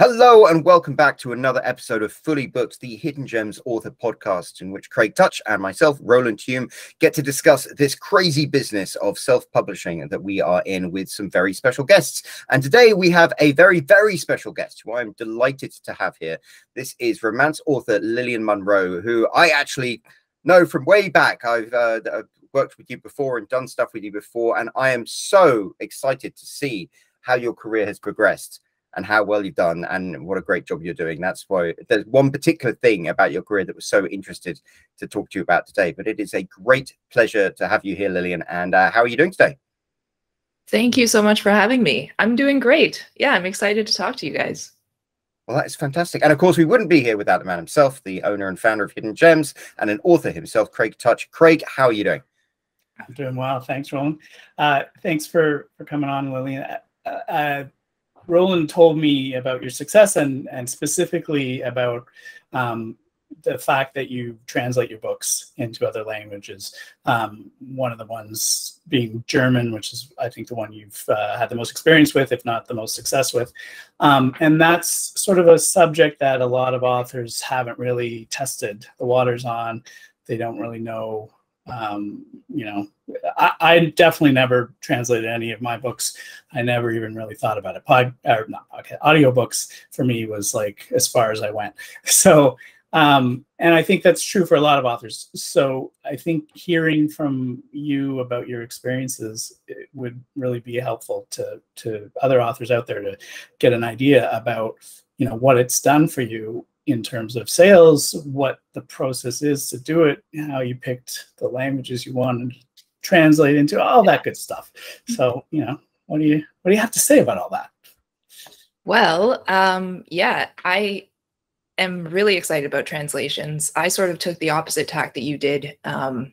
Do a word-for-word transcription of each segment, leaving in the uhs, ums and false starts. Hello and welcome back to another episode of Fully Booked, the Hidden Gems author podcast, in which Craig Tuch and myself, Roland Hulme, get to discuss this crazy business of self-publishing that we are in with some very special guests. And today we have a very, very special guest who I'm delighted to have here. This is romance author Lillian Monroe, who I actually know from way back. I've uh, worked with you before and done stuff with you before, and I am so excited to see how your career has progressed and how well you've done and what a great job you're doing. That's why there's one particular thing about your career that was so interested to talk to you about today, but it is a great pleasure to have you here, Lillian. And uh, how are you doing today? Thank you so much for having me. I'm doing great. Yeah, I'm excited to talk to you guys. Well, that is fantastic. And of course, we wouldn't be here without the man himself, the owner and founder of Hidden Gems and an author himself, Craig Tuch. Craig, how are you doing? I'm doing well. Thanks, Roland. Uh, thanks for, for coming on, Lillian. Uh, uh, Roland told me about your success and, and specifically about um, the fact that you translate your books into other languages. Um, one of the ones being German, which is, I think, the one you've uh, had the most experience with, if not the most success with. Um, and that's sort of a subject that a lot of authors haven't really tested the waters on. They don't really know. Um, you know, I, I definitely never translated any of my books. I never even really thought about it. Pod, or not podcast, audiobooks for me was like as far as I went. So, um, and I think that's true for a lot of authors. So I think hearing from you about your experiences, it would really be helpful to, to other authors out there to get an idea about, you know, what it's done for you in terms of sales, what the process is to do it, how you picked the languages you wanted to translate into, all that good stuff. So, you know, what do you what do you have to say about all that? Well, um, yeah, I am really excited about translations. I sort of took the opposite tack that you did. Um,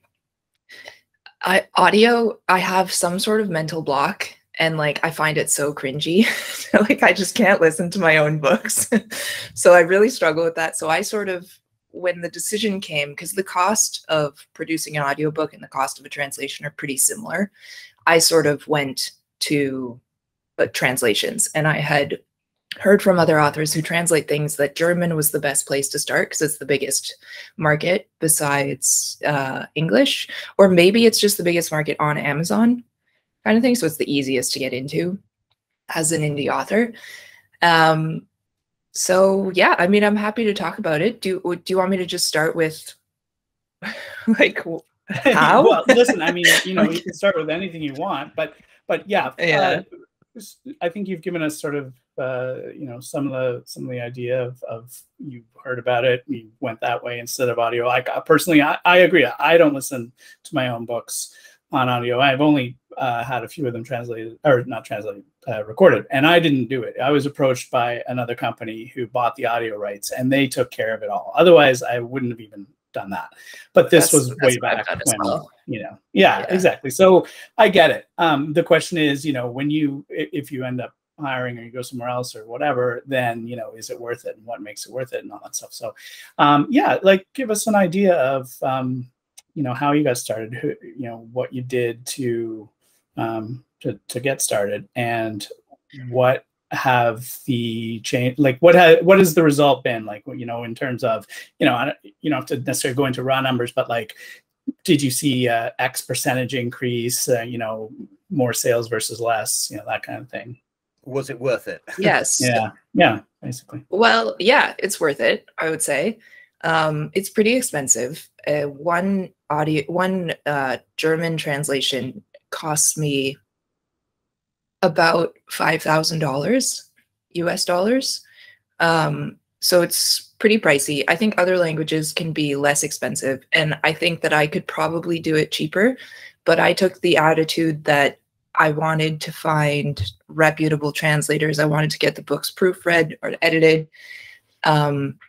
I, audio, I have some sort of mental block. And like, I find it so cringy. Like, I just can't listen to my own books. So I really struggle with that. So I sort of, when the decision came, because the cost of producing an audiobook and the cost of a translation are pretty similar, I sort of went to uh, translations. And I had heard from other authors who translate things that German was the best place to start because it's the biggest market besides uh, English, or maybe it's just the biggest market on Amazon, kind of thing. So it's the easiest to get into as an indie author. Um, so yeah, I mean, I'm happy to talk about it. Do, do you want me to just start with like how? Well, listen, I mean, you know, you can start with anything you want, but, but yeah, yeah. Uh, I think you've given us sort of, uh, you know, some of the, some of the idea of, of you heard about it, you went that way instead of audio. I personally, I, I agree. I don't listen to my own books on audio. I've only uh, had a few of them translated, or not translated, uh, recorded, and I didn't do it. I was approached by another company who bought the audio rights, and they took care of it all. Otherwise, I wouldn't have even done that. But this that's, was way back when, well. you know. Yeah, yeah, exactly. So I get it. Um, the question is, you know, when you, if you end up hiring or you go somewhere else or whatever, then, you know, is it worth it and what makes it worth it and all that stuff. So um, yeah, like, give us an idea of, um, you know, how you got started, who, you know, what you did to, um, to, to get started, and what have the change, like what, ha what has the result been? Like, you know, in terms of, you know, I don't, you don't have to necessarily go into raw numbers, but like, did you see uh, X percentage increase, uh, you know, more sales versus less, you know, that kind of thing? Was it worth it? Yes. Yeah. Yeah. Basically. Well, yeah, it's worth it, I would say. Um, it's pretty expensive. Uh, one audio, one uh, German translation cost me about five thousand dollars, U S dollars. Um, so it's pretty pricey. I think other languages can be less expensive. And I think that I could probably do it cheaper, but I took the attitude that I wanted to find reputable translators. I wanted to get the books proofread or edited. Um,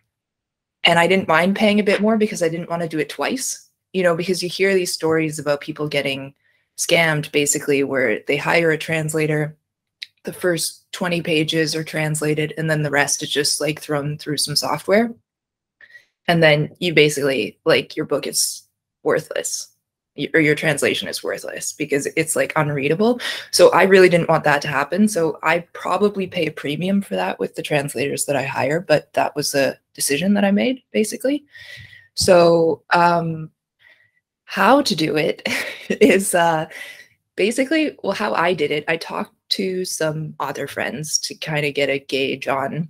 And I didn't mind paying a bit more because I didn't want to do it twice, you know, because you hear these stories about people getting scammed, basically, where they hire a translator, the first twenty pages are translated, and then the rest is just like thrown through some software. And then you basically, like, your book is worthless. or your translation is worthless because it's like unreadable. So I really didn't want that to happen. So I probably pay a premium for that with the translators that I hire, but that was the decision that I made basically. So um, how to do it is uh, basically, well, how I did it, I talked to some author friends to kind of get a gauge on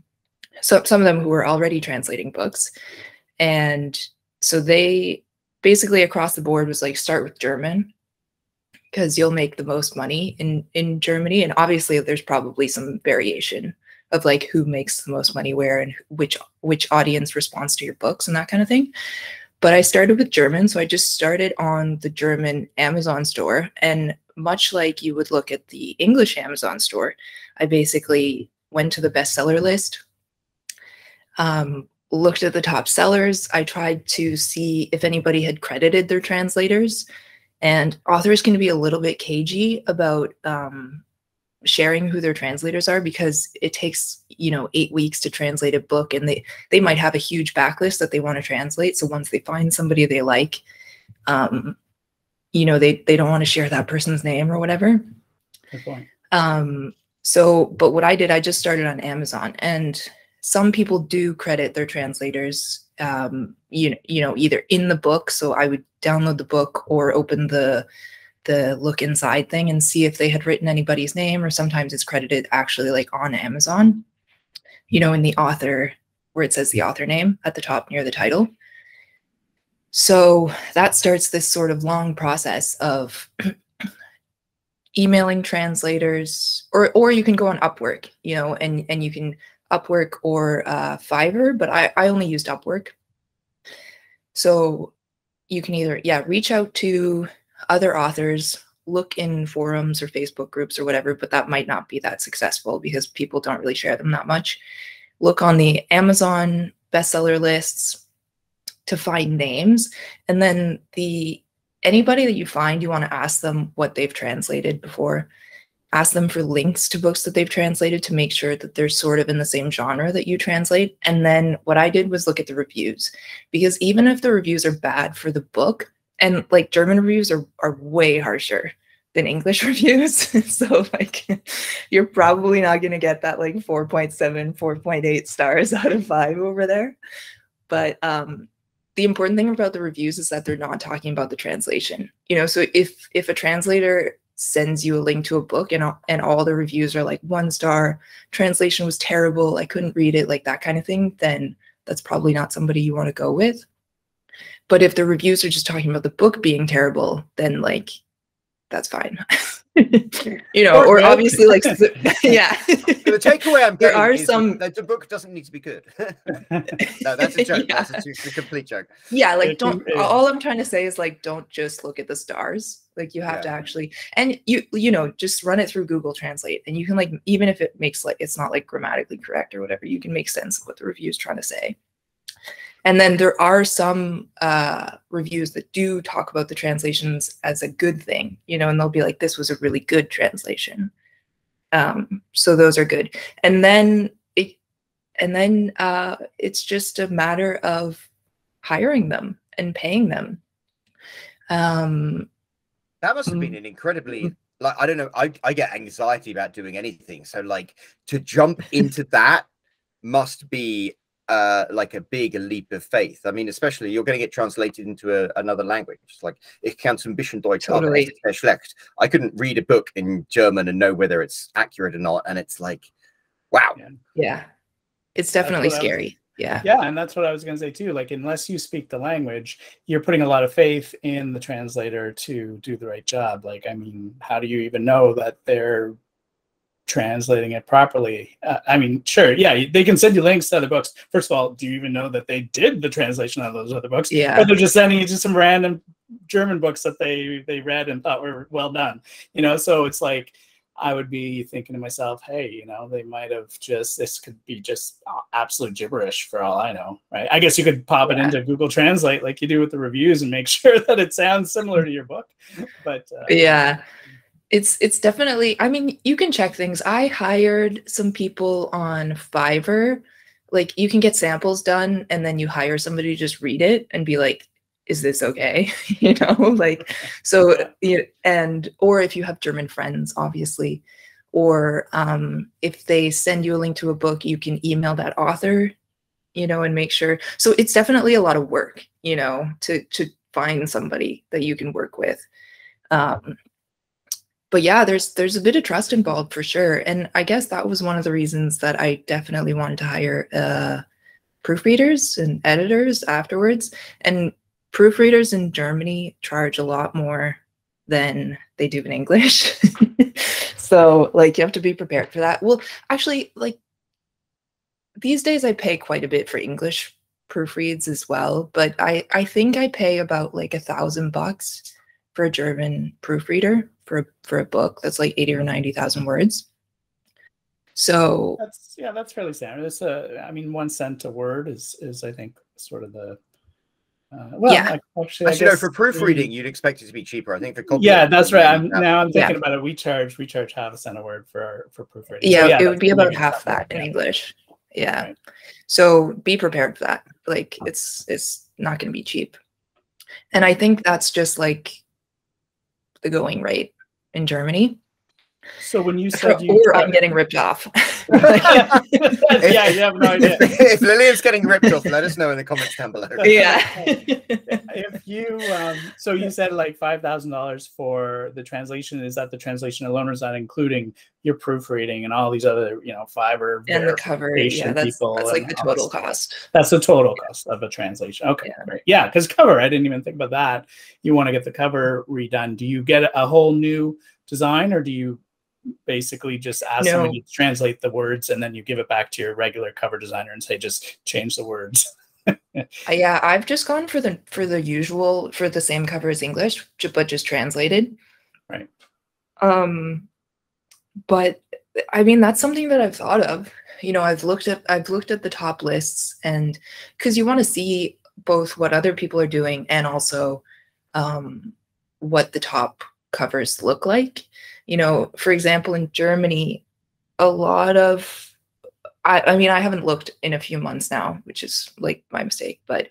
so, some of them who were already translating books. And so they, basically across the board was like, start with German because you'll make the most money in, in Germany. And obviously there's probably some variation of like who makes the most money where and which, which audience responds to your books and that kind of thing. But I started with German. So I just started on the German Amazon store. And much like you would look at the English Amazon store, I basically went to the bestseller list, um, looked at the top sellers. I tried to see if anybody had credited their translators, and authors can be a little bit cagey about um, sharing who their translators are because it takes, you know, eight weeks to translate a book, and they, they might have a huge backlist that they want to translate. So once they find somebody they like, um, you know, they, they don't want to share that person's name or whatever. Good point. Um, so, but what I did, I just started on Amazon, and some people do credit their translators, um, you, you know, either in the book. So I would download the book or open the, the look inside thing and see if they had written anybody's name, or sometimes it's credited actually like on Amazon, you know, in the author where it says the author name at the top near the title. So that starts this sort of long process of emailing translators, or, or you can go on Upwork, you know, and, and you can Upwork or uh, Fiverr, but I, I only used Upwork. So you can either, yeah, reach out to other authors, look in forums or Facebook groups or whatever, but that might not be that successful because people don't really share them that much. Look on the Amazon bestseller lists to find names. And then the anybody that you find, you want to ask them what they've translated before. Ask them for links to books that they've translated to make sure that they're sort of in the same genre that you translate. And then what I did was look at the reviews, because even if the reviews are bad for the book, and like German reviews are, are way harsher than English reviews. So like, you're probably not going to get that like four point seven, four point eight stars out of five over there. But um, the important thing about the reviews is that they're not talking about the translation, you know? So if, if a translator sends you a link to a book and all, and all the reviews are like one star, translation was terrible, I couldn't read it, like that kind of thing, then that's probably not somebody you want to go with. But if the reviews are just talking about the book being terrible, then like, that's fine. You know, or, or obviously like, yeah. The takeaway I'm getting there are some that the book doesn't need to be good. No, that's a joke. Yeah. That's a, a complete joke. Yeah, like don't. All I'm trying to say is like, don't just look at the stars. Like you have yeah. to actually, and you you know, just run it through Google Translate, and you can like, even if it makes like it's not like grammatically correct or whatever, you can make sense of what the review is trying to say. And then there are some uh, reviews that do talk about the translations as a good thing, you know, and they'll be like, this was a really good translation. Um, so those are good. And then it, and then uh, it's just a matter of hiring them and paying them. Um, that must have been an incredibly, like, I don't know, I, I get anxiety about doing anything. So like to jump into that must be uh like a big leap of faith. I mean, especially you're going to get translated into a, another language. It's like, ich kann zum bisschen Deutsch, aber echt schlecht. I couldn't read a book in German and know whether it's accurate or not, and it's like, wow. Yeah, it's definitely scary. Yeah. Yeah, and that's what I was going to say too. Like, unless you speak the language, you're putting a lot of faith in the translator to do the right job. Like, I mean, how do you even know that they're translating it properly? Uh, I mean, sure, yeah, they can send you links to other books. First of all, do you even know that they did the translation of those other books? Yeah. Or they're just sending you to some random German books that they, they read and thought were well done. You know, so it's like, I would be thinking to myself, hey, you know, they might have just, this could be just absolute gibberish for all I know, right? I guess you could pop yeah. it into Google Translate like you do with the reviews and make sure that it sounds similar to your book. But uh, yeah. It's it's definitely, I mean, you can check things. I hired some people on Fiverr. Like, you can get samples done and then you hire somebody to just read it and be like, is this okay? You know, like, so, you know, and, or if you have German friends, obviously, or um, if they send you a link to a book, you can email that author, you know, and make sure. So it's definitely a lot of work, you know, to, to find somebody that you can work with. Um, but yeah, there's, there's a bit of trust involved for sure. And I guess that was one of the reasons that I definitely wanted to hire uh, proofreaders and editors afterwards. And proofreaders in Germany charge a lot more than they do in English. So like, you have to be prepared for that. Well, actually, like, these days I pay quite a bit for English proofreads as well, but I, I think I pay about like a thousand bucks for a German proofreader for, for a book that's like eighty or ninety thousand words. So that's, yeah, that's fairly standard. It's a, I mean, one cent a word is, is I think sort of the, Uh, well, yeah. Actually, I should know, for proofreading, you'd expect it to be cheaper. I think the copy. Yeah, that's right. I'm, now I'm thinking yeah. about it. We charge, we charge half a cent a word for our, for proofreading. Yeah, so, yeah, it would be about half that in English. Yeah. Right. So be prepared for that. Like, it's it's not going to be cheap. And I think that's just like the going rate in Germany. So when you said, or, you or I'm getting ripped off. yeah, yeah, you have no idea. If Lillian's getting ripped off, let us know in the comments down below. Yeah. If you, um, so you said like five thousand dollars for the translation. Is that the translation alone, or is that including your proofreading and all these other, you know, Fiverr and the cover? Yeah, that's, that's like the total cost. That's the total cost of a translation. Okay, yeah. Great. Yeah, because cover, I didn't even think about that. You want to get the cover redone. Do you get a whole new design, or do you basically just ask no. somebody to translate the words, and then you give it back to your regular cover designer and say, just change the words? Yeah, I've just gone for the for the usual, for the same cover as English, but just translated. Right. Um, but I mean, that's something that I've thought of. You know, I've looked at I've looked at the top lists, and because you want to see both what other people are doing and also um, what the top covers look like. You know, for example, in Germany, a lot of, I, I mean, I haven't looked in a few months now, which is like my mistake, but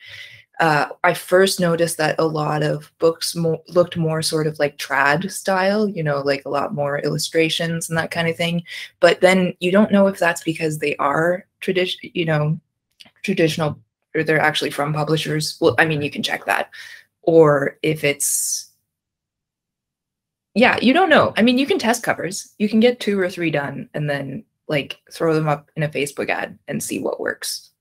uh, I first noticed that a lot of books mo looked more sort of like trad style, you know, like a lot more illustrations and that kind of thing. But then you don't know if that's because they are traditional, you know, traditional, or they're actually from publishers. Well, I mean, you can check that. Or if it's, yeah, you don't know. I mean, you can test covers. You can get two or three done and then like throw them up in a Facebook ad and see what works.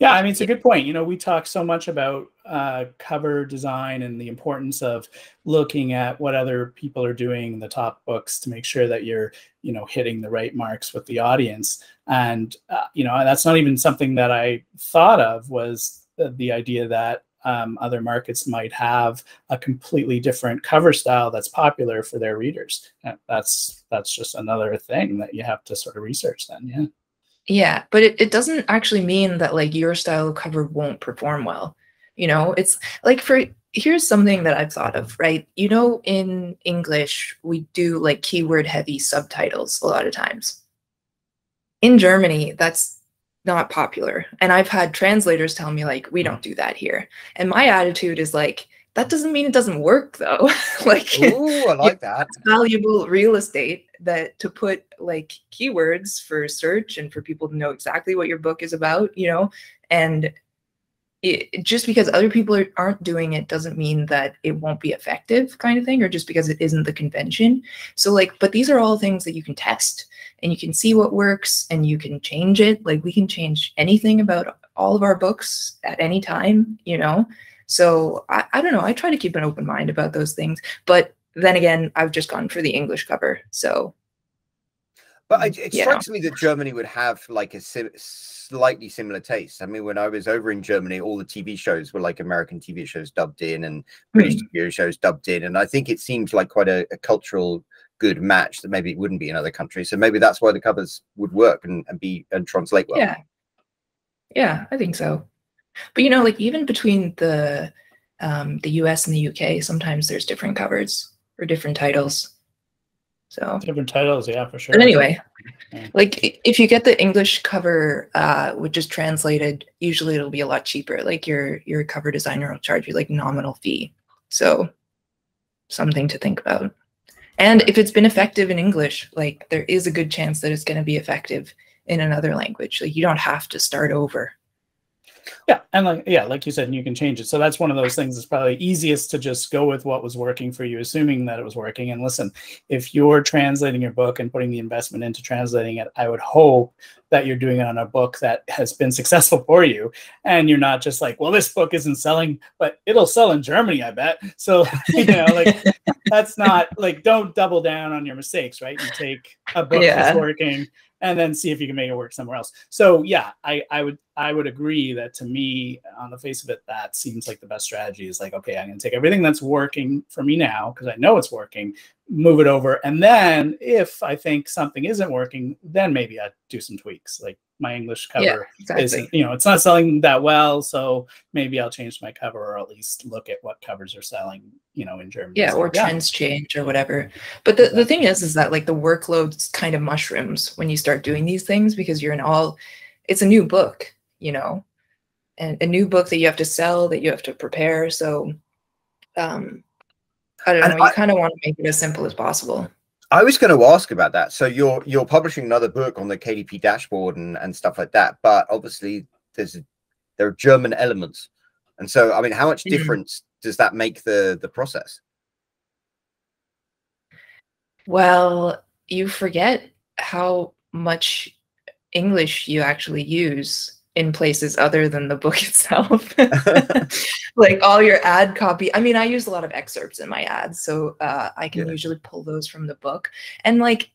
Yeah, I mean, it's a good point. You know, we talk so much about uh, cover design and the importance of looking at what other people are doing in the top books to make sure that you're, you know, hitting the right marks with the audience. And, uh, you know, that's not even something that I thought of, was the, the idea that Um, other markets might have a completely different cover style that's popular for their readers. That's that's just another thing that you have to sort of research then, yeah. Yeah, but it, it doesn't actually mean that like your style of cover won't perform well. You know, it's like, for, here's something that I've thought of, right? You know, in English, we do like keyword heavy subtitles a lot of times. In Germany, that's not popular. And I've had translators tell me like, we don't do that here. And my attitude is like, that doesn't mean it doesn't work though. Like, ooh, I like that. It's valuable real estate that to put like keywords for search and for people to know exactly what your book is about, you know, and it, just because other people are, aren't doing it doesn't mean that it won't be effective, kind of thing, or just because it isn't the convention. So like, but these are all things that you can test, and you can see what works, and you can change it. Like, we can change anything about all of our books at any time, you know? So I, I don't know, I try to keep an open mind about those things, but then again, I've just gone for the English cover, so. But it strikes me that Germany would have like a sim slightly similar taste. I mean, when I was over in Germany, all the T V shows were like American T V shows dubbed in and British mm. T V shows dubbed in. And I think it seems like quite a, a cultural good match that maybe it wouldn't be in other countries. So maybe that's why the covers would work and, and be and translate well. Yeah, yeah, I think so. But, you know, like even between the um, the U S and the U K, sometimes there's different covers or different titles. So different titles, yeah, for sure. But anyway, Like if you get the English cover, uh, which is translated, usually it'll be a lot cheaper. Like your your cover designer will charge you like nominal fee. So something to think about. And if it's been effective in English, like there is a good chance that it's going to be effective in another language. Like you don't have to start over. Yeah, and like yeah, like you said, you can change it. So that's one of those things that's probably easiest to just go with what was working for you, assuming that it was working. And listen, if you're translating your book and putting the investment into translating it, I would hope that you're doing it on a book that has been successful for you. And you're not just like, well, this book isn't selling, but it'll sell in Germany, I bet. So, you know, like that's not like, don't double down on your mistakes, right? You take a book yeah. that's working and then see if you can make it work somewhere else. So yeah, I, I would I would agree that to me, on the face of it, that seems like the best strategy is like, okay, I'm gonna take everything that's working for me now, because I know it's working, move it over. And then if I think something isn't working, then maybe I do some tweaks. Like my English cover yeah, exactly. is, you know, it's not selling that well. So maybe I'll change my cover or at least look at what covers are selling, you know, in Germany. Yeah, so, or yeah. trends change or whatever. But the, exactly. the thing is, is that like the workloads kind of mushrooms when you start doing these things, because you're in all, it's a new book, you know, and a new book that you have to sell, that you have to prepare. So um, I don't and know, I, you kind of want to make it as simple as possible. I was going to ask about that. So you're you're publishing another book on the K D P dashboard and, and stuff like that, but obviously there's there are German elements, and so I mean, how much difference mm-hmm. does that make the the process? Well, you forget how much English you actually use in places other than the book itself. Like all your ad copy. I mean, I use a lot of excerpts in my ads, so uh, I can yeah. usually pull those from the book. And like,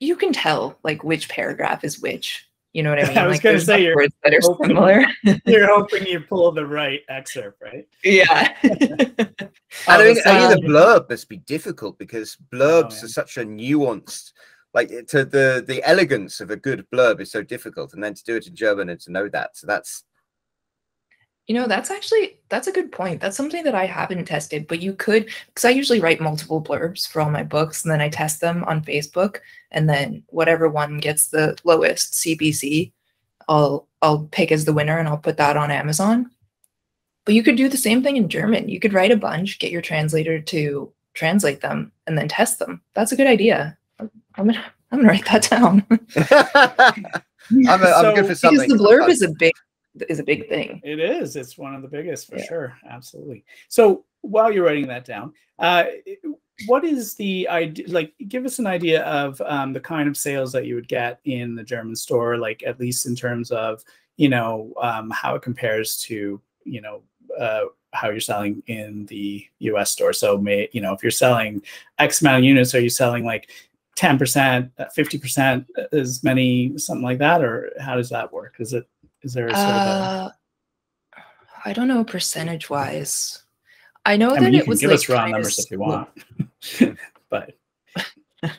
you can tell like which paragraph is which. You know what I mean? I was like, going to say you're words that are hoping, similar. You're hoping you pull the right excerpt, right? Yeah. I think the blurb must be difficult, because blurbs oh, are such a nuanced. Like to the the elegance of a good blurb is so difficult, and then to do it in German and to know that. So that's, you know, that's actually, that's a good point. That's something that I haven't tested, but you could, because I usually write multiple blurbs for all my books, and then I test them on Facebook, and then whatever one gets the lowest C P C, I'll I'll pick as the winner, and I'll put that on Amazon. But you could do the same thing in German. You could write a bunch, get your translator to translate them, and then test them. That's a good idea. I'm gonna, I'm gonna write that down. I'm, a, I'm so, good for something. Because the blurb is a big, is a big thing. It is. It's one of the biggest for yeah. sure. Absolutely. So while you're writing that down, uh, what is the idea? Like, give us an idea of um, the kind of sales that you would get in the German store. Like, at least in terms of, you know, um, how it compares to, you know, uh, how you're selling in the U S store. So, may, you know, if you're selling X amount of units, are you selling like ten percent, fifty percent, as many, something like that? Or how does that work? Is it, is there a sort uh, of a... I don't know, percentage wise. I know I that mean, you it can was give like us raw numbers if you want, but,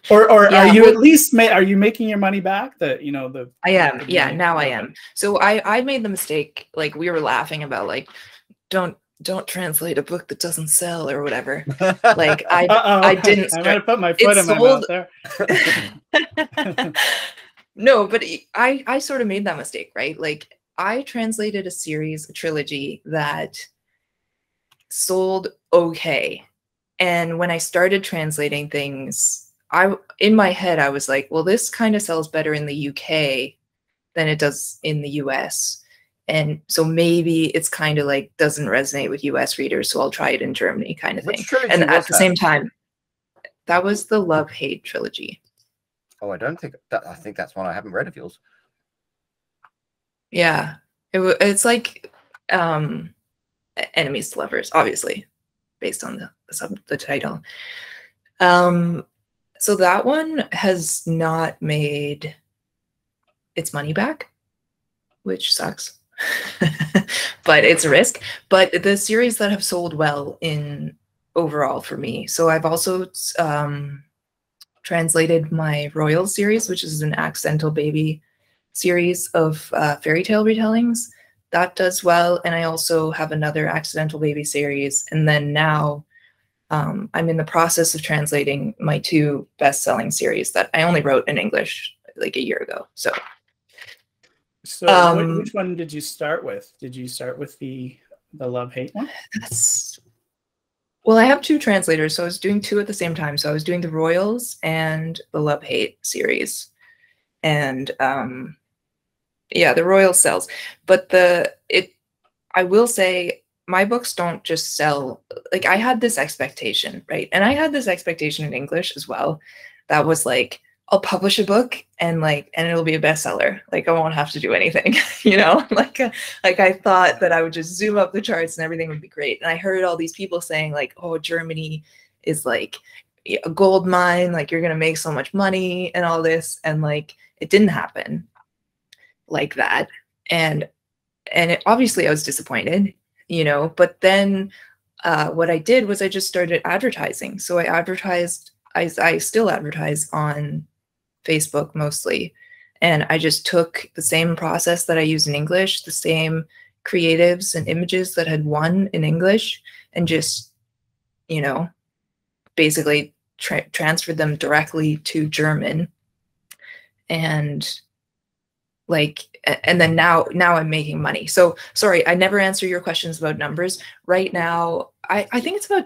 or, or yeah. are you at least, ma are you making your money back? The, you know, the, I am. The yeah, now back. I am. So I, I made the mistake, like we were laughing about like, don't, don't translate a book that doesn't sell or whatever. Like I, uh-oh, I didn't. Start, I'm gonna put my foot in my mouth there. No, but I, I sort of made that mistake, right? Like I translated a series, a trilogy that sold okay. And when I started translating things, I in my head I was like, well, this kind of sells better in the U K than it does in the U S. And so maybe it's kind of like doesn't resonate with U S readers, so I'll try it in Germany kind of thing. And at the that? same time, that was the Love Hate trilogy. Oh, I don't think that, I think that's one I haven't read of yours. Yeah, it, it's like um, enemies to lovers, obviously, based on the sub the title. Um, so that one has not made its money back, which sucks. But it's a risk. But the series that have sold well in overall for me. So I've also um, translated my Royal series, which is an accidental baby series of uh, fairy tale retellings. That does well. And I also have another accidental baby series. And then now um, I'm in the process of translating my two best-selling series that I only wrote in English. like a year ago. So, so um, which one did you start with? Did you start with the the Love Hate one? That's, well, I have two translators, so I was doing two at the same time. So I was doing the Royals and the Love Hate series, and um, yeah, the Royal sells. But the it, I will say, my books don't just sell. Like, I had this expectation, right? And I had this expectation in English as well. That was like, I'll publish a book and like, and it'll be a bestseller. Like, I won't have to do anything, you know? Like, like I thought that I would just zoom up the charts and everything would be great. And I heard all these people saying like, oh, Germany is like a gold mine. Like, you're gonna make so much money and all this. And like, it didn't happen like that. And, and it, obviously I was disappointed, you know, but then uh, what I did was I just started advertising. So I advertised, I, I still advertise on Facebook mostly. And I just took the same process that I use in English, the same creatives and images that had won in English, and just, you know, basically tra transferred them directly to German. And like, and then now, now I'm making money. So sorry, I never answer your questions about numbers. Right now, I, I think it's about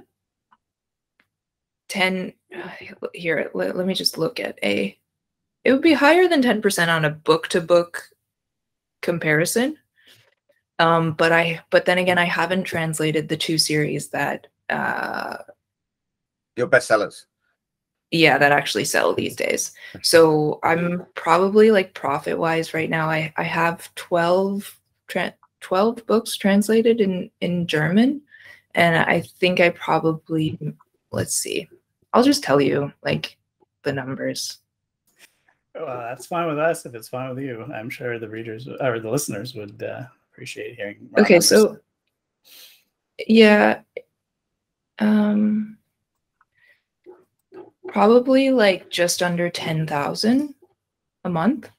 ten. Here, let, let me just look at a, it would be higher than ten percent on a book to book comparison. Um, but I, but then again, I haven't translated the two series that, uh, your bestsellers. Yeah, that actually sell these days. So I'm probably like profit wise right now. I, I have twelve, twelve books translated in, in German. And I think I probably, let's see. I'll just tell you like the numbers. Well, that's fine with us if it's fine with you. I'm sure the readers or the listeners would uh, appreciate hearing more. Okay, numbers. So yeah, um, probably like just under ten thousand a month.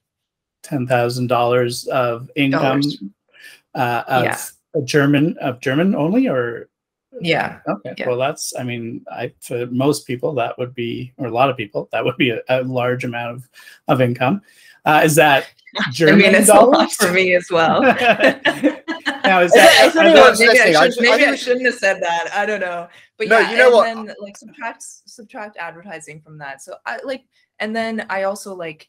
Ten thousand dollars of income uh, of yeah. a German of German only, or. Yeah. Okay. Yeah. Well, that's, I mean, I, for most people that would be, or a lot of people, that would be a, a large amount of, of income. Uh, is that German I mean, it's dollars? A lot for me as well. Now, is that, I don't know, maybe I, should, maybe I shouldn't have said that. I don't know. But no, yeah, you know and what? Then like subtract, subtract advertising from that. So I like, and then I also like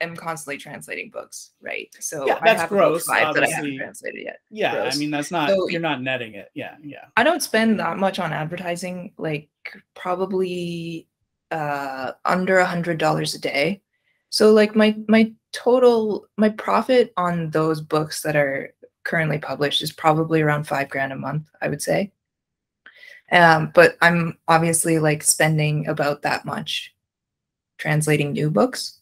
am constantly translating books, right? So yeah, that's I have gross, five that I haven't translated yet. Yeah, gross. I mean, that's not, so, you're not netting it. Yeah, yeah. I don't spend that much on advertising, like probably uh, under a hundred dollars a day. So like my, my total, my profit on those books that are currently published is probably around five grand a month, I would say. Um, but I'm obviously like spending about that much translating new books.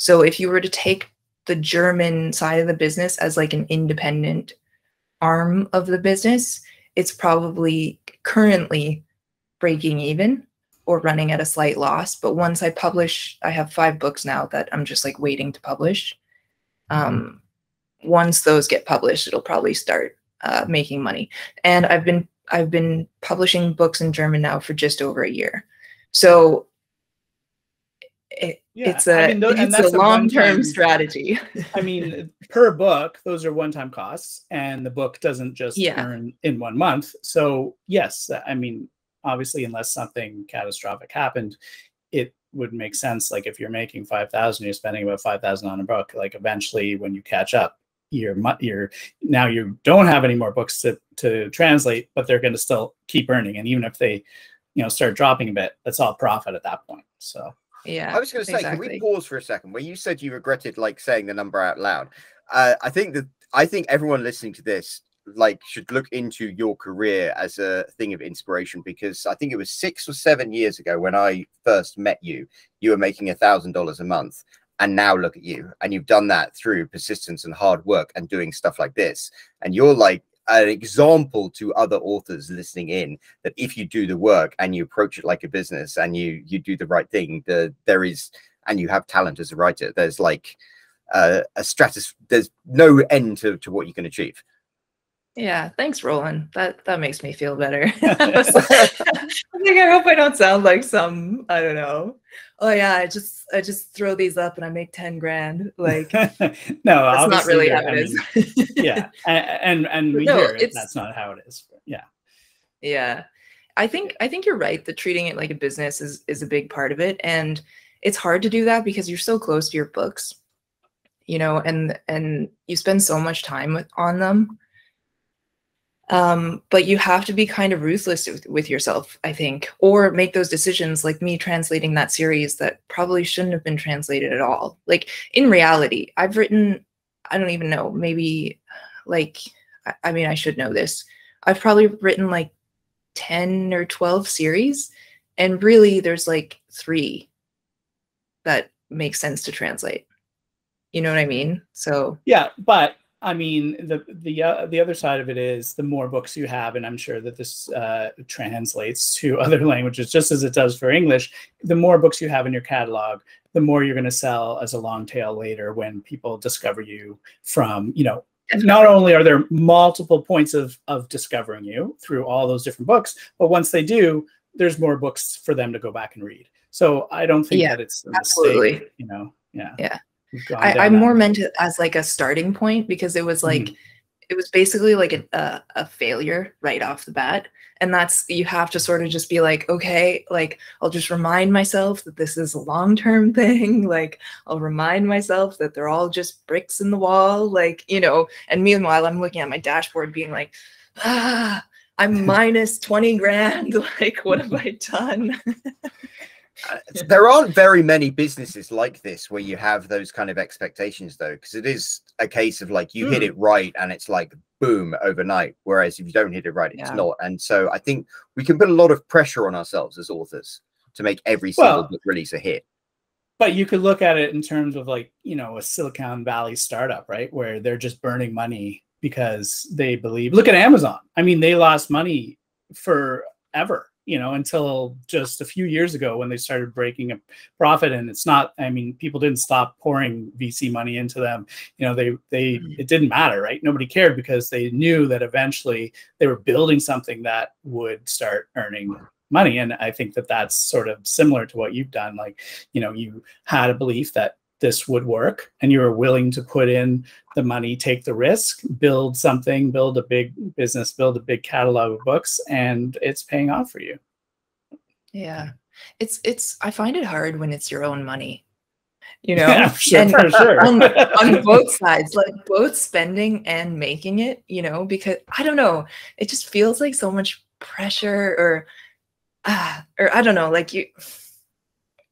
So if you were to take the German side of the business as like an independent arm of the business, it's probably currently breaking even or running at a slight loss. But once I publish, I have five books now that I'm just like waiting to publish. Um, once those get published, it'll probably start uh, making money. And I've been, I've been publishing books in German now for just over a year. So It, yeah. It's a, I mean, those, it's a long-term strategy. I mean, per book, those are one-time costs, and the book doesn't just yeah. earn in one month. So yes, I mean, obviously, unless something catastrophic happened, it would make sense. Like if you're making five thousand, you're spending about five thousand on a book. Like eventually when you catch up, you're, you're, now you don't have any more books to, to translate, but they're going to still keep earning. And even if they, you know, start dropping a bit, that's all profit at that point. So. Yeah, I was going to say, exactly. Can we pause for a second? When you said you regretted like saying the number out loud, uh, I think that I think everyone listening to this like should look into your career as a thing of inspiration, because I think it was six or seven years ago when I first met you, you were making a thousand dollars a month, and now look at you, and you've done that through persistence and hard work and doing stuff like this, and you're like an example to other authors listening in that if you do the work and you approach it like a business and you you do the right thing, the there is, and you have talent as a writer, there's like uh, a stratus, there's no end to, to what you can achieve. Yeah, thanks, Roland. That that makes me feel better. I was like, I'm like, I hope I don't sound like some, I don't know. Oh yeah, I just I just throw these up and I make ten grand. Like, no, that's not really how it is. I mean, yeah, and and we no, hear it. That's not how it is. Yeah, yeah. I think I think you're right that treating it like a business is is a big part of it, and it's hard to do that because you're so close to your books, you know, and and you spend so much time with, on them. Um, but you have to be kind of ruthless with, with yourself, I think, or make those decisions like me translating that series that probably shouldn't have been translated at all. Like in reality, I've written, I don't even know, maybe like, I, I mean, I should know this. I've probably written like ten or twelve series, and really there's like three that make sense to translate. You know what I mean? So yeah, but I mean, the the uh, the other side of it is the more books you have, and I'm sure that this uh, translates to other languages just as it does for English, the more books you have in your catalog, the more you're going to sell as a long tail later when people discover you from, you know, not only are there multiple points of, of discovering you through all those different books, but once they do, there's more books for them to go back and read. So I don't think yeah, that it's a absolutely. Mistake, you know, yeah. Yeah. I, I more meant it as like a starting point because it was like, mm. it was basically like a, a, a failure right off the bat. And that's, you have to sort of just be like, okay, like I'll just remind myself that this is a long-term thing. Like I'll remind myself that they're all just bricks in the wall. Like, you know, and meanwhile I'm looking at my dashboard being like, ah, I'm minus twenty grand. Like, what have I done? Uh, there aren't very many businesses like this where you have those kind of expectations, though, because it is a case of like you mm. hit it right and it's like boom overnight, whereas if you don't hit it right, it's yeah. not. And so I think we can put a lot of pressure on ourselves as authors to make every single well, book release a hit. But you could look at it in terms of like, you know, a Silicon Valley startup, right, where they're just burning money because they believe. Look at Amazon. I mean, they lost money forever. You know, until just a few years ago when they started breaking a profit. And it's not, I mean, people didn't stop pouring V C money into them. You know, they, they, it didn't matter, right? Nobody cared because they knew that eventually they were building something that would start earning money. And I think that that's sort of similar to what you've done. Like, you know, you had a belief that this would work and you were willing to put in the money, take the risk, build something, build a big business, build a big catalog of books, and it's paying off for you. Yeah. It's, it's, I find it hard when it's your own money, you know, yeah, for sure, and for sure. on, on both sides, like both spending and making it, you know, because I don't know, it just feels like so much pressure or, ah, or I don't know, like you,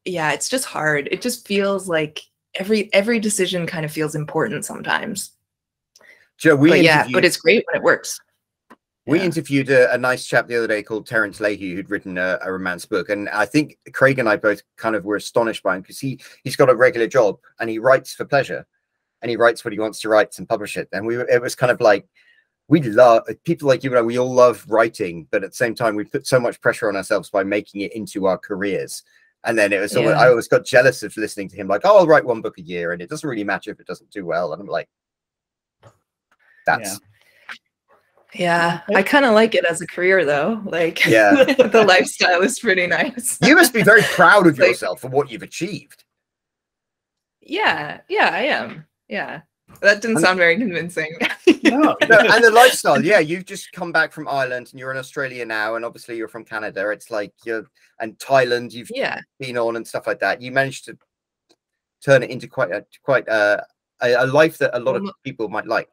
yeah, it's just hard. It just feels like, Every every decision kind of feels important sometimes. Joe, we but yeah, but it's great when it works. We yeah. interviewed a, a nice chap the other day called Terence Leahy, who'd written a, a romance book, and I think Craig and I both kind of were astonished by him because he he's got a regular job and he writes for pleasure, and he writes what he wants to write and publish it. And we were, it was kind of like we love people like you and I. We all love writing, but at the same time, we put so much pressure on ourselves by making it into our careers. And then it was, yeah. I always got jealous of listening to him, like, oh, I'll write one book a year and it doesn't really matter if it doesn't do well. And I'm like, that's. Yeah, yeah. I kind of like it as a career, though. Like, yeah. The lifestyle is pretty nice. You must be very proud of like, yourself for what you've achieved. Yeah, yeah, I am. Yeah. That didn't and sound very convincing. No, no, and the lifestyle, yeah, you've just come back from Ireland and you're in Australia now, and obviously you're from Canada. It's like you're and Thailand, you've yeah. been on and stuff like that. You managed to turn it into quite a quite a, a life that a lot of people might like.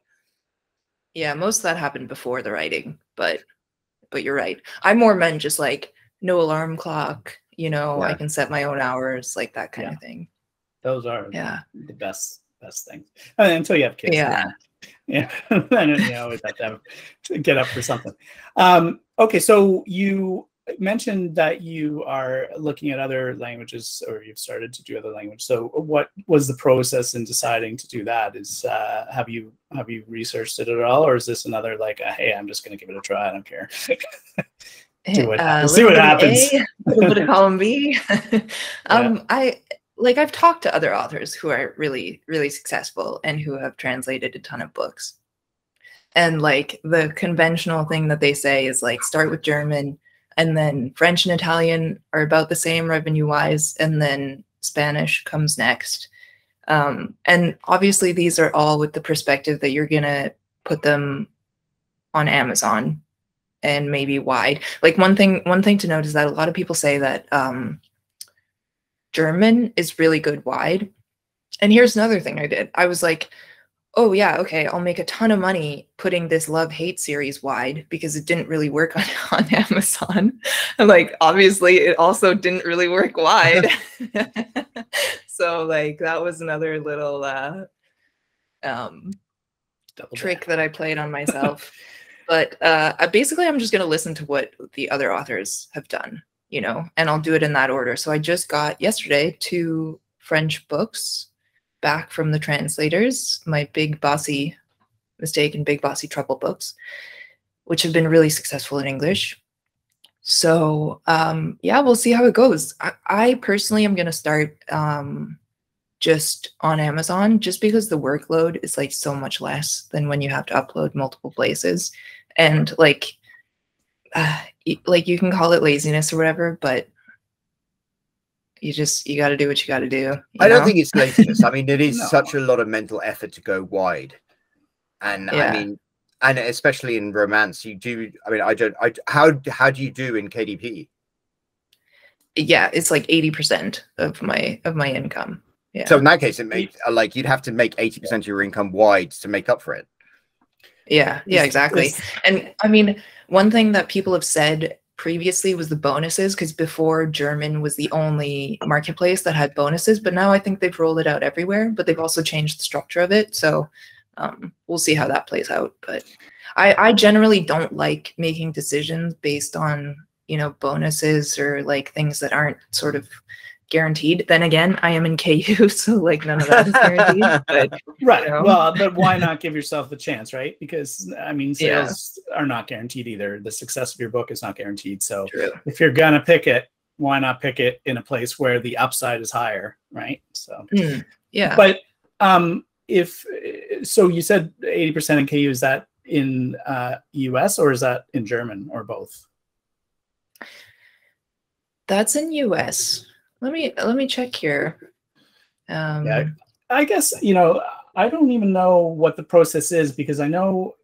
Yeah, most of that happened before the writing, but but you're right. I more meant just like no alarm clock, you know, yeah. I can set my own hours, like that kind yeah. of thing. Those are yeah. the best. Best things I mean, until you have kids. Yeah, yeah. I don't know, always have to, have to get up for something. Um, okay, so you mentioned that you are looking at other languages, or you've started to do other languages. So, what was the process in deciding to do that? Is uh, have you have you researched it at all, or is this another like, a, hey, I'm just going to give it a try. I don't care. do what uh, See what happens. A little bit of column B. um, yeah. I. Like I've talked to other authors who are really, really successful and who have translated a ton of books. And like the conventional thing that they say is like, start with German, And then French and Italian are about the same revenue-wise, and then Spanish comes next. Um, and obviously these are all with the perspective that you're gonna put them on Amazon and maybe wide. Like one thing, one thing to note is that a lot of people say that um, German is really good wide. And here's another thing I did. I was like, oh yeah, okay, I'll make a ton of money putting this Love Hate series wide because it didn't really work on, on Amazon. And like, obviously it also didn't really work wide. So like that was another little uh, um, trick that I played on myself. But uh, I basically, I'm just gonna listen to what the other authors have done, you know, and I'll do it in that order. So I just got yesterday two French books back from the translators, my Big Bossy Mistake and Big Bossy Trouble books, which have been really successful in English. So um, yeah, we'll see how it goes. I, I personally am gonna start um, just on Amazon, just because the workload is like so much less than when you have to upload multiple places. And like, uh, like you can call it laziness or whatever, but you just, you got to do what you got to do. I know? Don't think it's laziness. I mean, it is no. such a lot of mental effort to go wide. And yeah. I mean, and especially in romance, you do, I mean, I don't, I, how, how do you do in K D P? Yeah, it's like eighty percent of my, of my income. Yeah. So in that case, it made like, you'd have to make eighty percent of your income wide to make up for it. Yeah. Yeah, exactly. And I mean, one thing that people have said previously was the bonuses, because before German was the only marketplace that had bonuses, but now I think they've rolled it out everywhere, but they've also changed the structure of it. So um, we'll see how that plays out. But I, I generally don't like making decisions based on, you know, bonuses or like things that aren't sort of guaranteed. Then again, I am in K U, so like none of that is guaranteed. But, right. You know. Well, but why not give yourself the chance, right? Because I mean, sales yeah. are not guaranteed either. The success of your book is not guaranteed. So True. If you're gonna pick it, why not pick it in a place where the upside is higher, right? So mm, yeah. But um, if so, you said eighty percent in K U. Is that in uh, U S or is that in German or both? That's in U S. Let me let me check here. Um, yeah, I guess, you know, I don't even know what the process is, because I know,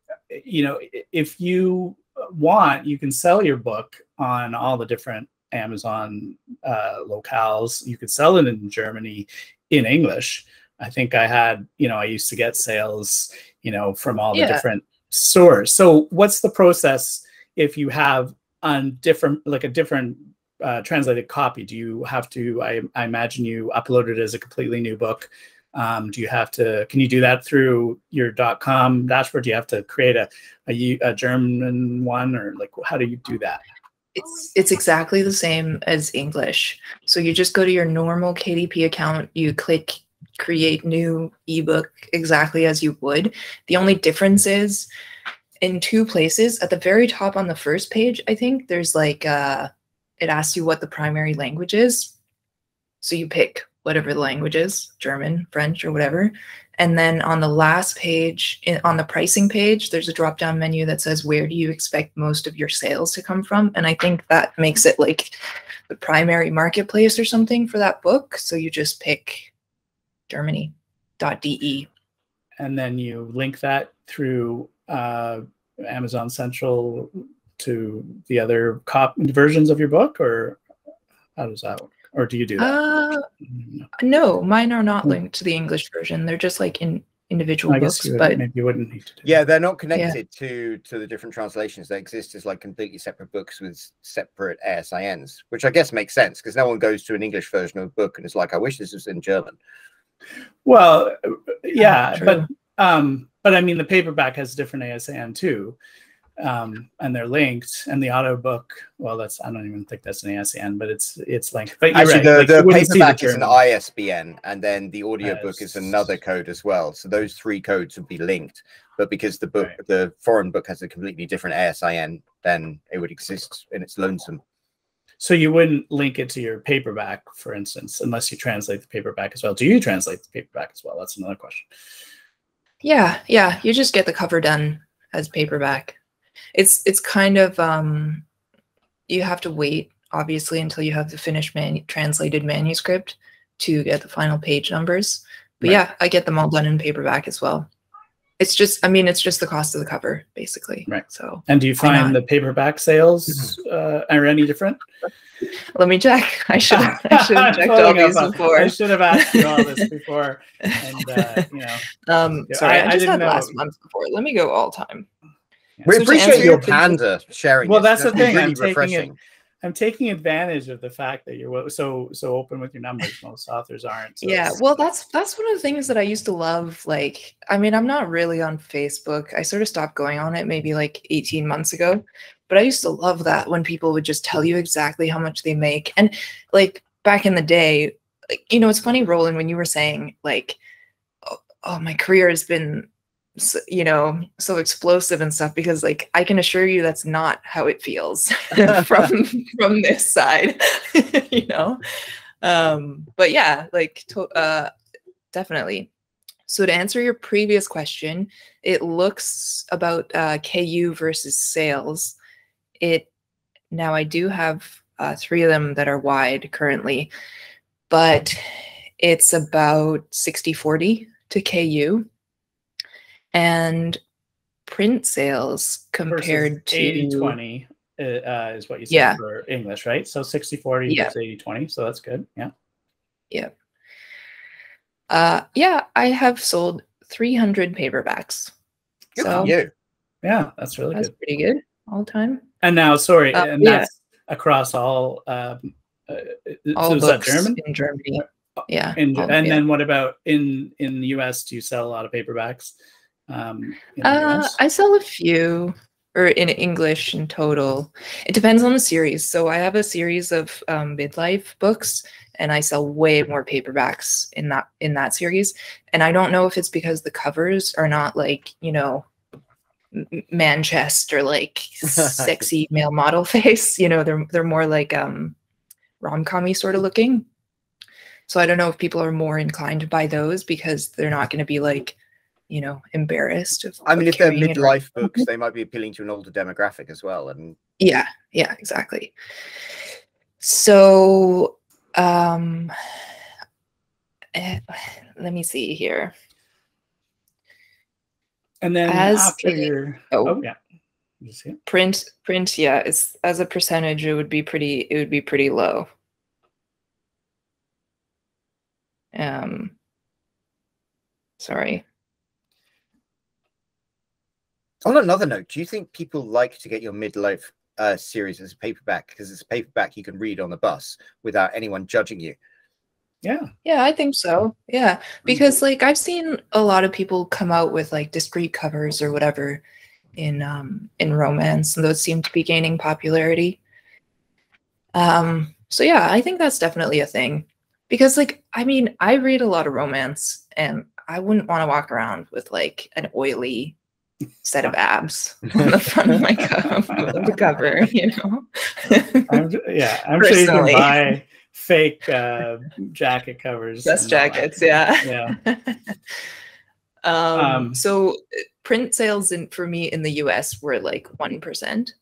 you know, if you want, you can sell your book on all the different Amazon uh, locales. You could sell it in Germany in English. I think I had, you know, I used to get sales, you know, from all the yeah. different stores. So what's the process if you have on different, like a different Uh, translated copy? Do you have to, I, I imagine you upload it as a completely new book. Um, do you have to, can you do that through your .com dashboard? Do you have to create a, a, a German one, or like, how do you do that? It's, it's exactly the same as English. So you just go to your normal K D P account, you click create new ebook exactly as you would. The only difference is in two places at the very top on the first page, I think there's like a, it asks you what the primary language is. So you pick whatever the language is, German, French, or whatever. And then on the last page, in, on the pricing page, there's a drop-down menu that says, where do you expect most of your sales to come from? And I think that makes it like the primary marketplace or something for that book. So you just pick Germany dot D E. And then you link that through uh, Amazon Central to the other cop versions of your book, or how does that work? Or do you do that? Uh, no. no, mine are not linked to the English version. They're just like in individual I books, guess you but would, maybe you wouldn't need to do Yeah, that. They're not connected yeah. to, to the different translations. They exist as like completely separate books with separate A S I Ns, which I guess makes sense because no one goes to an English version of a book and is like, I wish this was in German. Well, yeah, oh, but, um, but I mean, the paperback has a different A S I N too. Um, and they're linked, and the auto book. Well, that's I don't even think that's an A S I N, but it's it's linked. But actually, right, the, like the paperback the is an I S B N, and then the audiobook uh, is another code as well. So those three codes would be linked. But because the book, right. the foreign book, has a completely different A S I N, then it would exist in its lonesome. So you wouldn't link it to your paperback, for instance, unless you translate the paperback as well. Do you translate the paperback as well? That's another question. Yeah, yeah. You just get the cover done as paperback. It's it's kind of um, you have to wait, obviously, until you have the finished manu- translated manuscript to get the final page numbers. But right. yeah, I get them all done in paperback as well. It's just, I mean, it's just the cost of the cover, basically. Right. So. And do you find the paperback sales uh, are any different? Let me check. I should have, I should have checked all these before. I should have asked you all this before. And, uh, you know. Um, sorry, I, I just I had know. last month before. Let me go all time. Yeah. We so appreciate your panda sharing. Well, that's the thing. Really I'm, taking it, I'm taking advantage of the fact that you're so so open with your numbers. Most authors aren't. So yeah. Well, that's that's one of the things that I used to love. Like, I mean, I'm not really on Facebook. I sort of stopped going on it maybe like eighteen months ago. But I used to love that when people would just tell you exactly how much they make. And like back in the day, like, you know, it's funny, Roland, when you were saying like, oh, oh, my career has been, you know, so explosive and stuff, because like, I can assure you that's not how it feels from, from this side, you know? Um, but yeah, like, to uh, definitely. So to answer your previous question, it looks about uh, K U versus sales. It now I do have uh, three of them that are wide currently, but it's about sixty forty to K U, and print sales compared to eighty twenty uh, is what you said yeah. for English, right? So sixty forty yeah. is eighty twenty, so that's good. Yeah. Yeah. Uh, yeah, I have sold three hundred paperbacks. Good so, you. Yeah, that's really that's good. That's pretty good all time. And now, sorry, uh, and yeah. that's across all. Um, uh, all so is books that German? In Germany. Yeah. In, all, and yeah. then what about in in the U S? Do you sell a lot of paperbacks? Um, uh, I sell a few, or in English in total. It depends on the series. So I have a series of um, midlife books, and I sell way more paperbacks in that in that series. And I don't know if it's because the covers are not like, you know, man chest or like sexy male model face, you know, they're they're more like um rom-com-y sort of looking. So I don't know if people are more inclined to buy those because they're not going to be like, you know, embarrassed. Of, I mean, if they're midlife books, they might be appealing to an older demographic as well. And yeah, yeah, exactly. So um eh, let me see here. And then as after a, your oh, oh yeah, you see it? print print yeah, it's as a percentage it would be pretty it would be pretty low. Um, sorry. On another note, do you think people like to get your midlife uh, series as a paperback because it's a paperback you can read on the bus without anyone judging you? Yeah. Yeah, I think so. Yeah. Because like I've seen a lot of people come out with like discreet covers or whatever in um in romance, and those seem to be gaining popularity. Um so yeah, I think that's definitely a thing. Because like I mean, I read a lot of romance and I wouldn't want to walk around with like an oily set of abs on the front of my cover, cover you know. I'm, yeah, I'm sure you can buy fake uh jacket covers, dress jackets, yeah, yeah. um, um so print sales in for me in the U S were like one percent.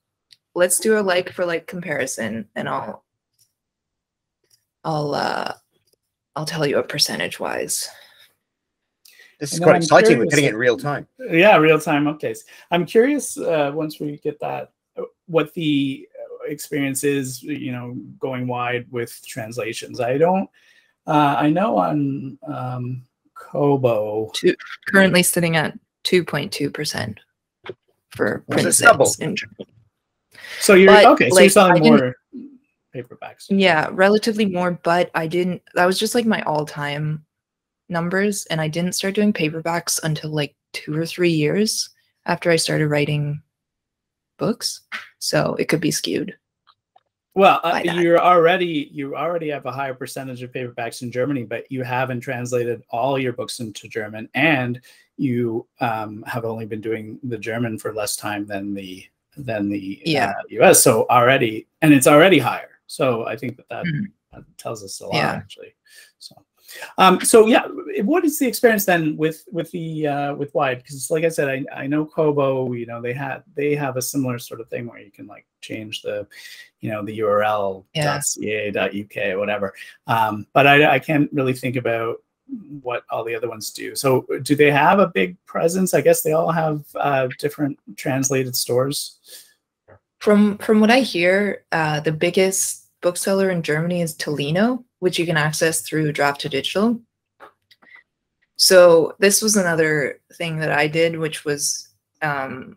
Let's do a like for like comparison, and i'll i'll uh i'll tell you a percentage wise. This is quite I'm exciting curious. We're getting it real time. Yeah, real time updates. I'm curious uh once we get that, what the experiences, you know, going wide with translations. I don't, uh, I know on um, Kobo. Two, currently sitting at two point two percent for print sales in Germany. So you're, but, okay, so like, you're selling I more paperbacks. Yeah, relatively more, but I didn't, that was just like my all-time numbers, and I didn't start doing paperbacks until like two or three years after I started writing books. So it could be skewed. Well, uh, you're already you already have a higher percentage of paperbacks in Germany, but you haven't translated all your books into German, and you um, have only been doing the German for less time than the than the yeah. uh, U S. So already, and it's already higher. So I think that that, mm. that tells us a lot, yeah. actually. So Um, so yeah, what is the experience then with with the uh, with Wide? Because like I said, I, I know Kobo. You know, they have they have a similar sort of thing where you can like change the, you know, the U R L yeah. .ca.uk whatever. Um, but I, I can't really think about what all the other ones do. So do they have a big presence? I guess they all have uh, different translated stores. From from what I hear, uh, the biggest bookseller in Germany is Tolino, which you can access through Draft two Digital. So this was another thing that I did, which was um,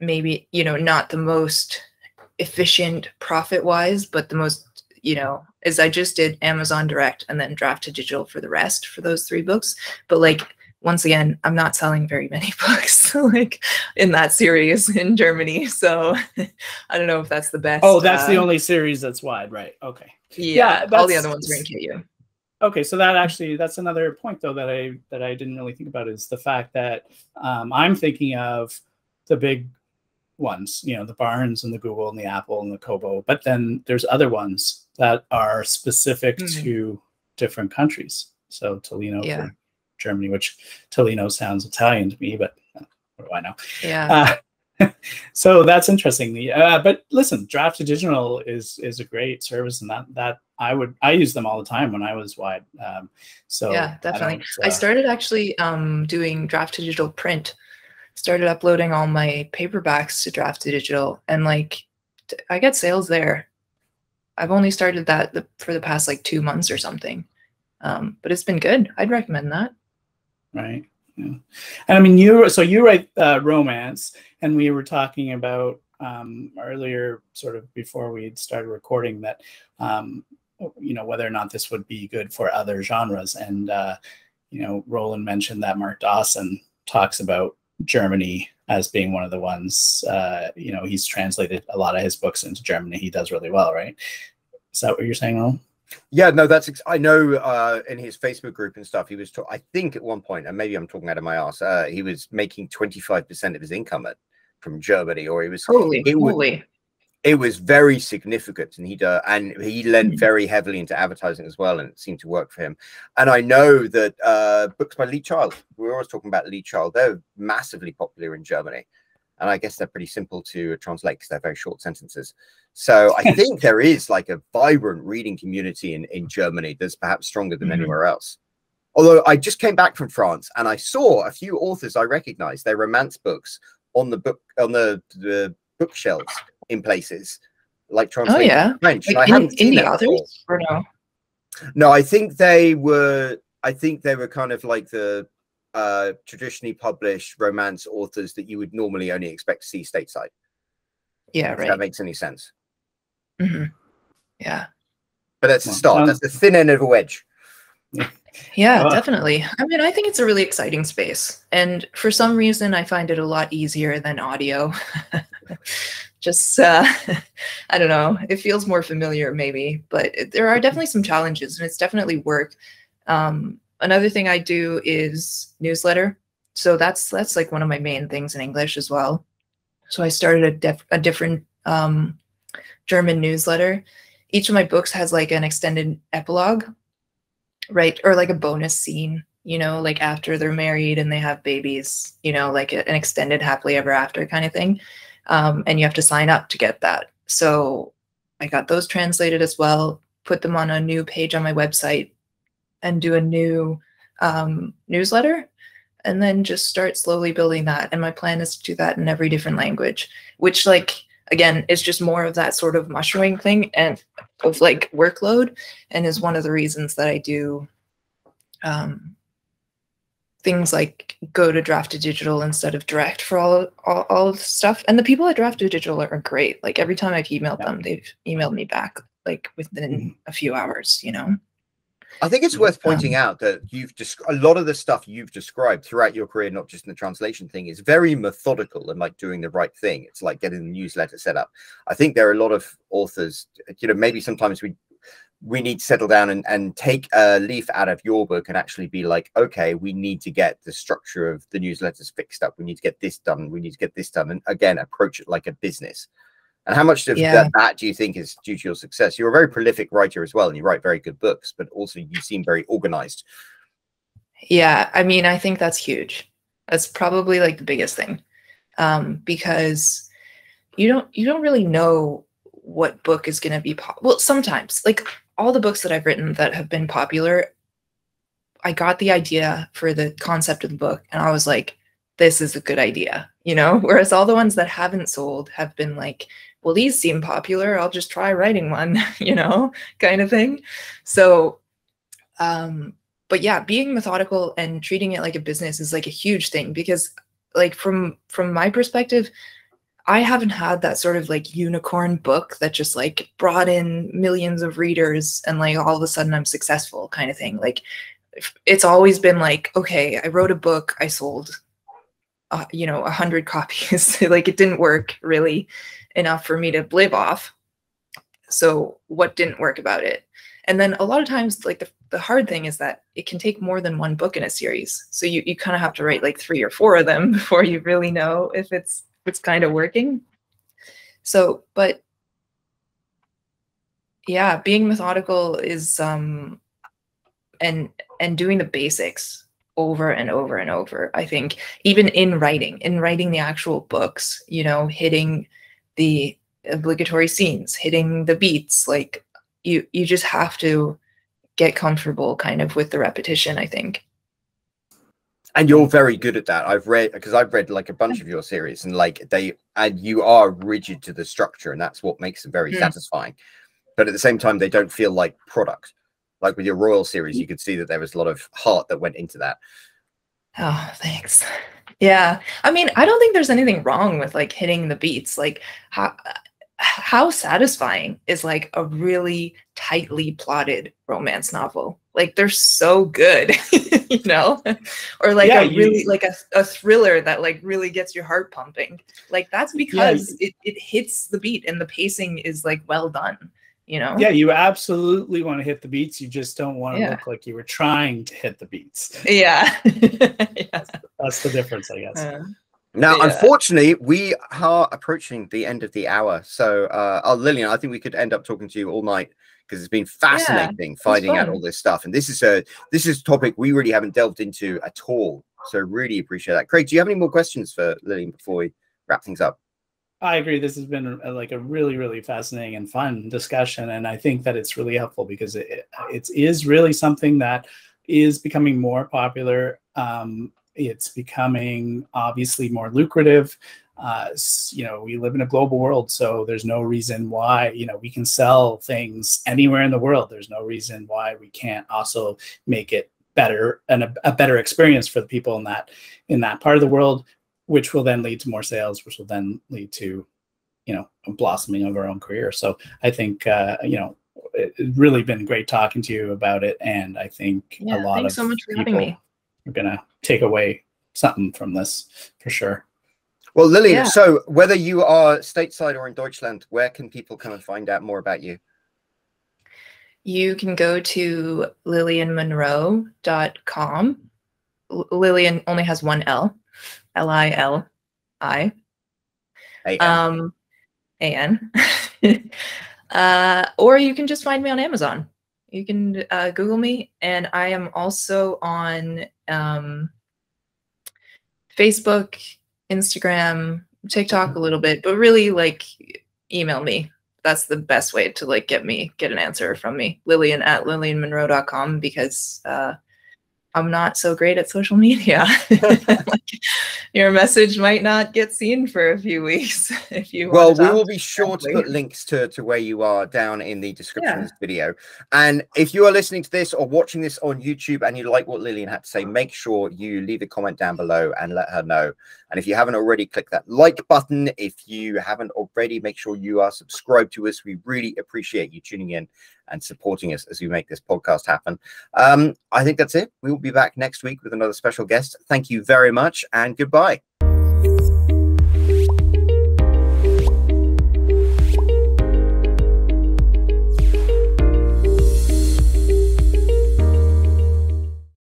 maybe, you know, not the most efficient profit-wise, but the most, you know, is I just did Amazon Direct and then Draft two Digital for the rest, for those three books. But like, once again, I'm not selling very many books like in that series in Germany. So I don't know if that's the best. Oh, that's uh, the only series that's Wide, right? Okay. Yeah, yeah, all the other ones are in K U. Okay, so that actually, that's another point though that I that I didn't really think about, is the fact that um, I'm thinking of the big ones, you know, the Barnes and the Google and the Apple and the Kobo, but then there's other ones that are specific mm-hmm. to different countries. So Tolino yeah. for Germany, which Tolino sounds Italian to me, but what do I know? Yeah. Uh, so that's interesting. Uh, but listen, Draft two Digital is is a great service, and that that I would I use them all the time when I was Wide. Um, so yeah, definitely. I, uh, I started actually um, doing Draft two Digital print. Started uploading all my paperbacks to Draft two Digital, and like I get sales there. I've only started that the, for the past like two months or something, um, but it's been good. I'd recommend that. Right. Yeah. And I mean, you, so you write uh, romance, and we were talking about um, earlier, sort of before we had started recording, that, um, you know, whether or not this would be good for other genres. And, uh, you know, Roland mentioned that Mark Dawson talks about Germany as being one of the ones, uh, you know, he's translated a lot of his books into Germany. He does really well, right? Is that what you're saying, Roland? Yeah, no, that's, ex- I know uh, in his Facebook group and stuff, he was, ta- I think at one point, and maybe I'm talking out of my ass, uh, he was making twenty-five percent of his income at, from Germany, or he was, holy, it, holy. Was, it was very significant, and he, uh, and he lent very heavily into advertising as well, and it seemed to work for him. And I know that uh, books by Lee Child, we're always talking about Lee Child, they're massively popular in Germany. And I guess they're pretty simple to translate because they're very short sentences. So I think there is like a vibrant reading community in, in Germany that's perhaps stronger than mm-hmm. anywhere else. Although I just came back from France and I saw a few authors I recognized, their romance books on the book on the, the bookshelves in places like translated oh, yeah. French. Like I in, haven't seen that before. Or no? No, I think they were. I think they were kind of like the. Uh, traditionally published romance authors that you would normally only expect to see stateside. Yeah, if right. That makes any sense. Mm-hmm. Yeah. But that's the start. That's the thin end of a wedge. Yeah, oh. Definitely. I mean, I think it's a really exciting space. And for some reason, I find it a lot easier than audio. Just, uh, I don't know. It feels more familiar maybe, but it, there are definitely some challenges, and it's definitely work. Um, Another thing I do is newsletter. So that's that's like one of my main things in English as well. So I started a, def- a different um, German newsletter. Each of my books has like an extended epilogue, right? Or like a bonus scene, you know, like after they're married and they have babies, you know, like a, an extended happily ever after kind of thing. Um, and you have to sign up to get that. So I got those translated as well, put them on a new page on my website, and do a new um, newsletter, and then just start slowly building that. And my plan is to do that in every different language, which like, again, is just more of that sort of mushrooming thing and of like workload, and is one of the reasons that I do um, things like go to Draft two Digital instead of Direct for all, all, all the stuff. And the people at Draft two Digital are great. Like every time I've emailed them, they've emailed me back like within a few hours, you know? I think it's worth pointing out that you've just desc- a lot of the stuff you've described throughout your career, not just in the translation thing, is very methodical and like doing the right thing. It's like getting the newsletter set up. I think there are a lot of authors, you know, maybe sometimes we we need to settle down and, and take a leaf out of your book and actually be like, okay, we need to get the structure of the newsletters fixed up. We need to get this done. We need to get this done. And again, approach it like a business. And how much of yeah. that, that do you think is due to your success? You're a very prolific writer as well, and you write very good books, but also you seem very organized. Yeah, I mean, I think that's huge. That's probably like the biggest thing, um, because you don't you don't really know what book is going to be pop- well, sometimes, like all the books that I've written that have been popular, I got the idea for the concept of the book, and I was like, this is a good idea, you know? Whereas all the ones that haven't sold have been like, well, these seem popular, I'll just try writing one, you know, kind of thing. So, um, but yeah, being methodical and treating it like a business is like a huge thing, because like from, from my perspective, I haven't had that sort of like unicorn book that just like brought in millions of readers and like all of a sudden I'm successful kind of thing. Like it's always been like, okay, I wrote a book, I sold, uh, you know, a hundred copies. Like it didn't work really enough for me to live off. So what didn't work about it? And then a lot of times, like the, the hard thing is that it can take more than one book in a series. So you, you kind of have to write like three or four of them before you really know if it's, it's kind of working. So, but yeah, being methodical is um and and doing the basics over and over and over. I think even in writing in writing the actual books, you know, hitting the obligatory scenes, hitting the beats, like you you just have to get comfortable kind of with the repetition, I think. And you're very good at that. I've read, because I've read like a bunch of your series, and like they, and you are rigid to the structure, and that's what makes them very mm. satisfying. But at the same time, they don't feel like product. Like with your Royal series, you could see that there was a lot of heart that went into that. Oh, thanks. Yeah. I mean, I don't think there's anything wrong with like hitting the beats. Like how, how satisfying is like a really tightly plotted romance novel? Like they're so good, you know, or like yeah, a really you, like a, a thriller that like really gets your heart pumping. Like that's because yeah, it, it hits the beat and the pacing is like well done, you know? Yeah, you absolutely want to hit the beats. You just don't want to yeah. look like you were trying to hit the beats. Yeah. yeah. That's the difference, I guess. Uh, now, yeah. unfortunately, we are approaching the end of the hour. So uh, oh, Lillian, I think we could end up talking to you all night, because it's been fascinating yeah, finding out all this stuff. And this is a this is a topic we really haven't delved into at all. So really appreciate that. Craig, do you have any more questions for Lillian before we wrap things up? I agree. This has been a, like a really, really fascinating and fun discussion. And I think that it's really helpful, because it, it is really something that is becoming more popular. Um, it's becoming obviously more lucrative. Uh, you know, we live in a global world, so there's no reason why, you know, we can sell things anywhere in the world. There's no reason why we can't also make it better and a, a better experience for the people in that, in that part of the world, which will then lead to more sales, which will then lead to, you know, a blossoming of our own career. So I think, uh, you know, it's really been great talking to you about it. And I think yeah, a lot of so much for people me. are going to take away something from this for sure. Well, Lillian, yeah. so whether you are stateside or in Deutschland, where can people come and find out more about you? You can go to lillian monroe dot com. Lillian only has one L, L I L I. A N. A N. uh, or you can just find me on Amazon. You can uh, Google me. And I am also on um, Facebook, Instagram, TikTok a little bit, but really like email me. That's the best way to like get me, get an answer from me. Lillian at lillian monroe dot com, because uh, I'm not so great at social media. Like, your message might not get seen for a few weeks. If you well, we will be sure to put links to, to where you are down in the description yeah. of this video. And if you are listening to this or watching this on YouTube and you like what Lillian had to say, make sure you leave a comment down below and let her know. And if you haven't already, click that like button. If you haven't already, make sure you are subscribed to us. We really appreciate you tuning in and supporting us as we make this podcast happen. Um, I think that's it. We will be back next week with another special guest. Thank you very much, and goodbye.